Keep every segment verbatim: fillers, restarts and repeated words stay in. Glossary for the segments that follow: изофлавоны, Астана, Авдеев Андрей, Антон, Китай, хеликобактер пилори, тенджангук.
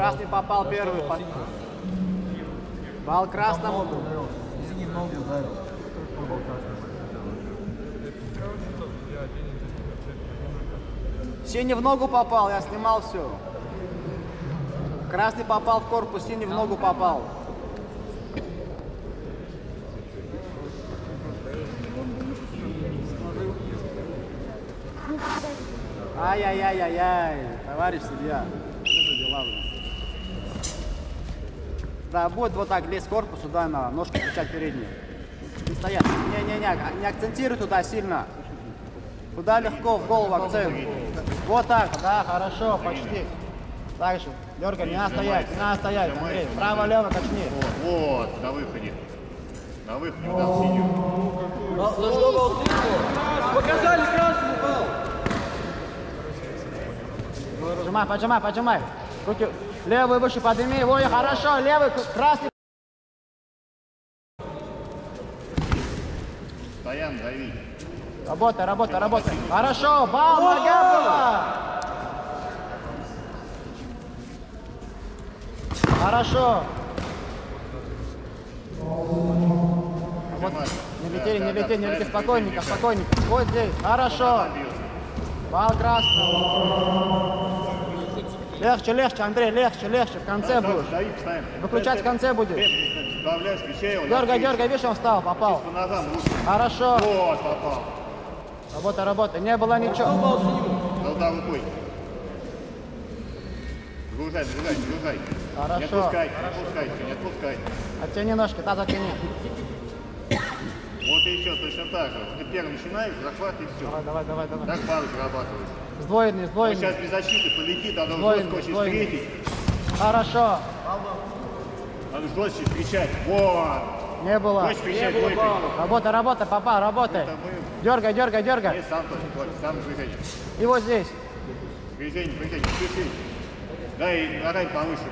Красный попал первый. Бал красному. Извини, в ногу ударил. Синий в ногу попал, я снимал все. Красный попал в корпус, синий в ногу попал. Ай-яй-яй-яй-яй, товарищ судья. Да, будет вот так лезть к корпусу, да, на ножку включать переднюю. И стоять. Не-не-не, не акцентируй туда сильно. Туда легко, в голову акцент. Вот так, да, хорошо, почти. Дальше. Дергай, не надо стоять, не надо стоять. Андрей, право-лево качни. Вот, на выходе. На выходе у нас сидит. За что бал тыкал? Показали красный бал. Поджимай, поджимай, поджимай. Руки. Левый выше подними его, и хорошо, левый, красный. Стоян, дави. Работай, работай, работай. Хорошо, бал, нога была. Хорошо. Не лети, не лети, не лети, спокойненько, спокойненько. Вот здесь, хорошо. Бал красный. Легче, легче, Андрей, легче, легче, в конце будешь. Выключать в конце будешь. Дергай, дергай, видишь, он встал, попал. Хорошо. Вот, попал. Работа, работа, не было ничего. Голда, выходи. Загружай, загружай, загружай. Хорошо. Не отпускай, не отпускай, не отпускай. Оттяни ножки, таз оттяни. Вот и еще точно так же. Ты первым начинаешь, захват и все. Давай, давай, давай, давай. Так пару зарабатываешь. Сдвоенный, сдвоенный. Сейчас без защиты полетит, надо жестко очень встретить. Хорошо. Надо жестче встречать. Вот. Не было. Жестче встречать. Не было. Работа, работа, папа, работай. Мы... Дергай, дергай, дергай. Нет, сам тоже платит, сам движение. И вот здесь. Движение, движение, движение. Да, и награй повыше.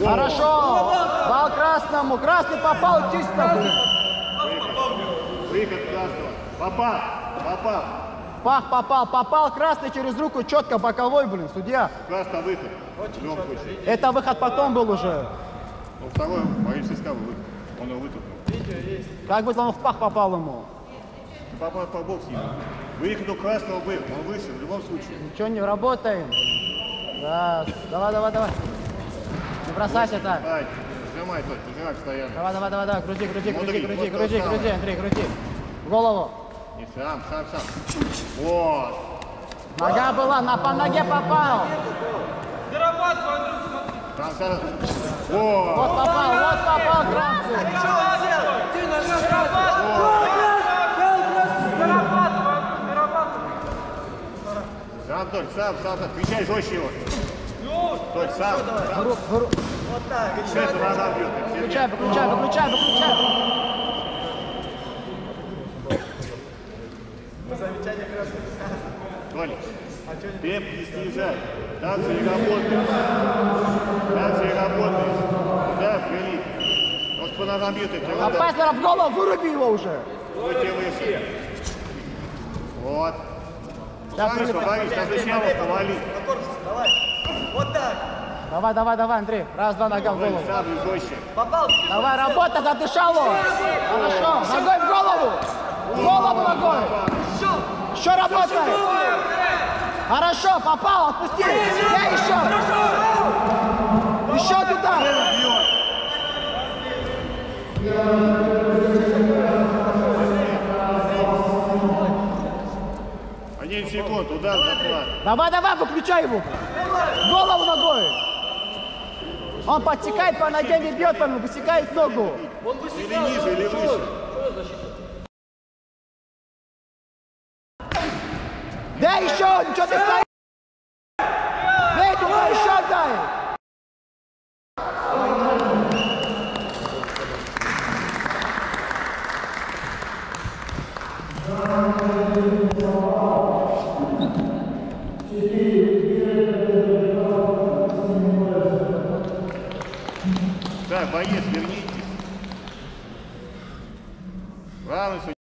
Во. Хорошо. Бал красному. Красный попал чисто. Выход красного. Попал, попал. Пах, попал, попал, красный через руку, четко, боковой, блин, судья. Красный выход. Это выход потом был уже. Ну, второй, боюсь, искал выход. Он его вытолкнул. Как будто он в пах попал ему. Попал по боксу. Выход у красного был, он выше, в любом случае. Ничего не работаем. Да, давай, давай, давай. Не бросайся так. Нажимай, только, нажимай постоянно. Давай, давай, давай, давай, крути, крути, крути, крути, крути, крути, Андрей, крути. В голову. Не сам, сам, сам. Вот. Нога была, на по ноге попал. Вот. Вот попал, вот попал, красный. Ты нога зарабатывай. Сам, Толь, сам, сам, сам. Отвечай жестче его. Толь, сам, сам. Вот так. Выключай, выключай, выключай, выключай. Замечание красный. Толик, темп не снижай. Так же и работаешь. Так же и работаешь. Да, вели. Может, по ногам бьют. А пастора в голову, выруби его уже. Вот тебе выше. Вот. Сам остановись, надо снова повалить. На корпус, давай. Вот так. Давай, давай, давай, Андрей. Раз, два, нога в голову. Сам жестче. Попал. Давай, работа, задышал он. Хорошо. Ногой в голову. В голову ногой. Еще работай! Хорошо, попал, отпусти! Я еще! Еще туда! Один секунд, удар, захват. Давай, давай, выключай его! Голову ногой! Он подсекает по ноге, не бьет, по нему, высекает ногу! Или ниже, или выше. Да еще, ничего ты стоишь! Да, еще дай! Да, боец, вернитесь. Главное,